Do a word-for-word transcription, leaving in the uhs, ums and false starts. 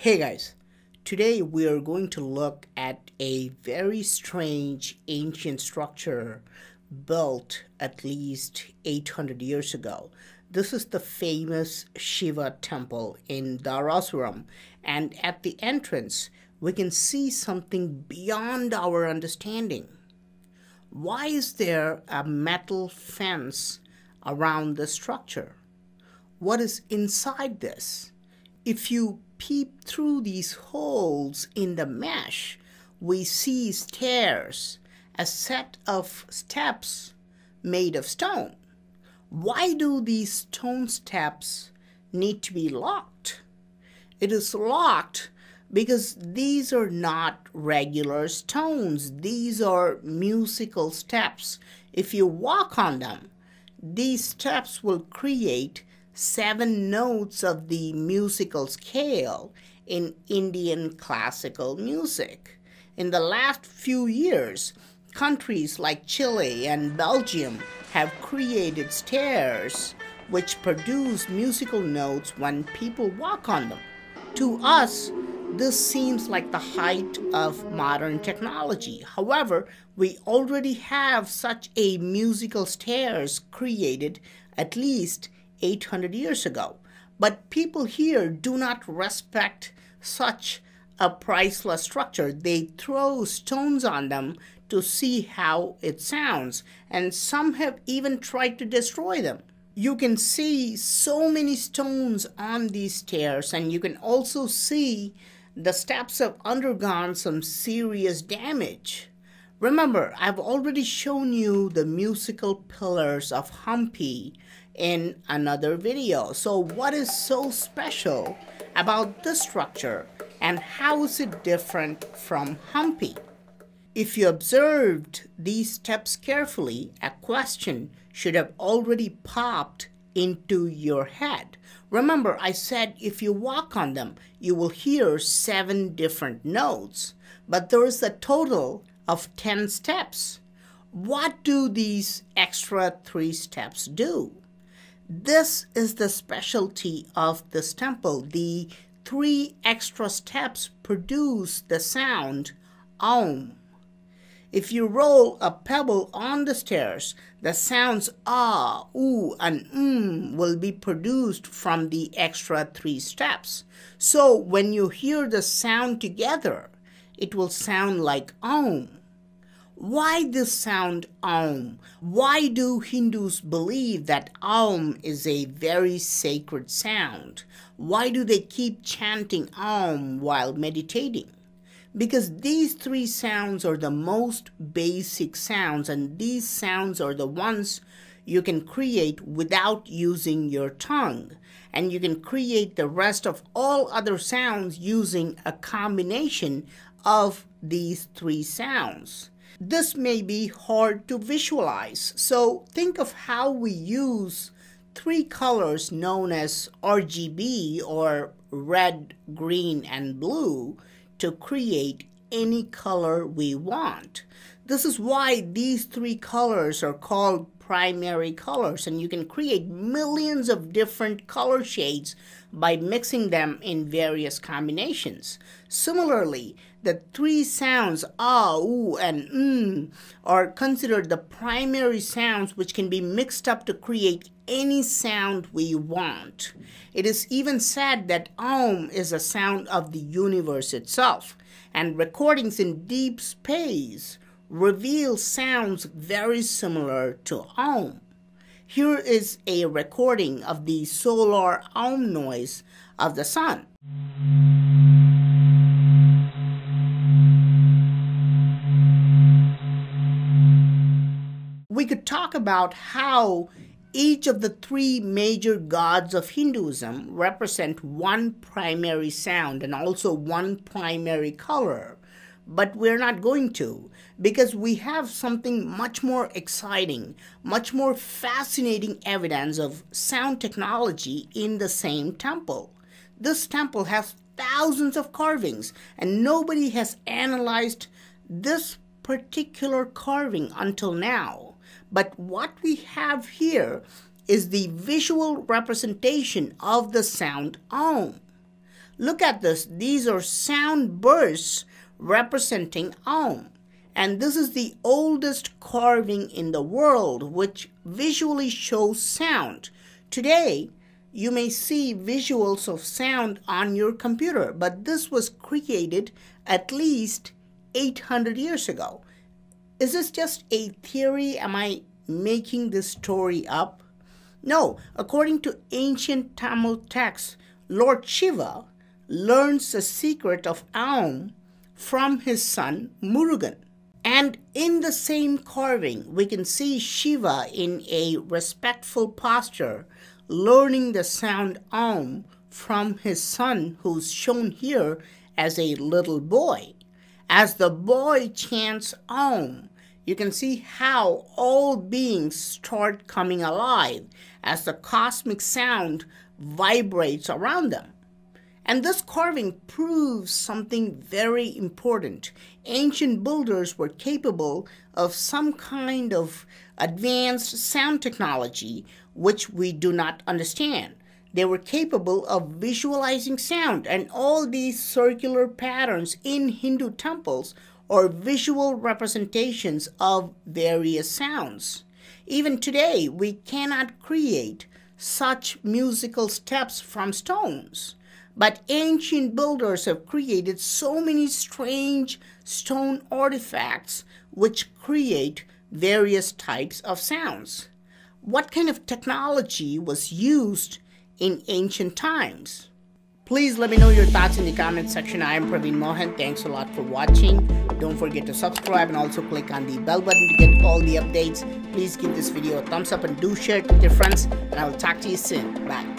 Hey guys, today we are going to look at a very strange ancient structure built at least eight hundred years ago. This is the famous Shiva temple in Darasuram, and at the entrance we can see something beyond our understanding. Why is there a metal fence around the structure? What is inside this? If you peep through these holes in the mesh, we see stairs, a set of steps made of stone. Why do these stone steps need to be locked? It is locked because these are not regular stones. These are musical steps. If you walk on them, these steps will create seven notes of the musical scale in Indian classical music. In the last few years, countries like Chile and Belgium have created stairs which produce musical notes when people walk on them. To us, this seems like the height of modern technology. However, we already have such a musical stairs created at least eight hundred years ago, but people here do not respect such a priceless structure. They throw stones on them to see how it sounds, and some have even tried to destroy them. You can see so many stones on these stairs, and you can also see the steps have undergone some serious damage. Remember, I've already shown you the musical pillars of Hampi in another video. So what is so special about this structure, and how is it different from Hampi? If you observed these steps carefully, a question should have already popped into your head. Remember, I said if you walk on them, you will hear seven different notes, but there is a total of ten steps. What do these extra three steps do? This is the specialty of this temple. The three extra steps produce the sound Aum. If you roll a pebble on the stairs, the sounds ah, oo, and um will be produced from the extra three steps. So when you hear the sound together, it will sound like Aum. Why this sound Aum? Why do Hindus believe that Aum is a very sacred sound? Why do they keep chanting Aum while meditating? Because these three sounds are the most basic sounds, and these sounds are the ones you can create without using your tongue, and you can create the rest of all other sounds using a combination of these three sounds. This may be hard to visualize, so think of how we use three colors known as R G B, or red, green, and blue, to create any color we want. This is why these three colors are called primary colors, and you can create millions of different color shades by mixing them in various combinations. Similarly, the three sounds ah, oo, and um are considered the primary sounds which can be mixed up to create any sound we want. It is even said that Aum is a sound of the universe itself, and recordings in deep space reveal sounds very similar to Aum. Here is a recording of the solar Aum noise of the sun. We could talk about how each of the three major gods of Hinduism represent one primary sound and also one primary color. But we're not going to, because we have something much more exciting, much more fascinating evidence of sound technology in the same temple. This temple has thousands of carvings, and nobody has analyzed this particular carving until now. But what we have here is the visual representation of the sound Aum. Look at this. These are sound bursts representing Aum. And this is the oldest carving in the world, which visually shows sound. Today, you may see visuals of sound on your computer, but this was created at least eight hundred years ago. Is this just a theory? Am I making this story up? No. According to ancient Tamil texts, Lord Shiva learns the secret of Aum from his son Murugan. And in the same carving, we can see Shiva in a respectful posture, learning the sound Aum from his son, who's shown here as a little boy. As the boy chants Aum, you can see how all beings start coming alive as the cosmic sound vibrates around them. And this carving proves something very important. Ancient builders were capable of some kind of advanced sound technology which we do not understand. They were capable of visualizing sound, and all these circular patterns in Hindu temples are visual representations of various sounds. Even today, we cannot create such musical steps from stones. But ancient builders have created so many strange stone artifacts which create various types of sounds. What kind of technology was used in ancient times? Please let me know your thoughts in the comment section. I am Praveen Mohan. Thanks a lot for watching. Don't forget to subscribe and also click on the bell button to get all the updates. Please give this video a thumbs up and do share it with your friends. And I will talk to you soon. Bye.